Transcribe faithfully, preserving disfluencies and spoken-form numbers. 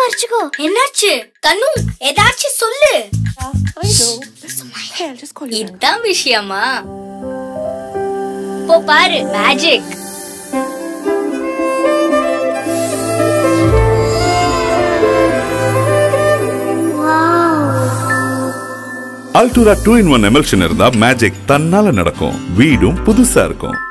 மறைச்சுக்கோ. என்னாச்சு கண்ணு, ஏதாச்சும் சொல்லு. இதுதான் விஷயமா? போ பாரு magic. Altura two in one emulsion இருந்தா மேஜிக் தன்னால நடக்கும். வீடும் புதுசா இருக்கும்.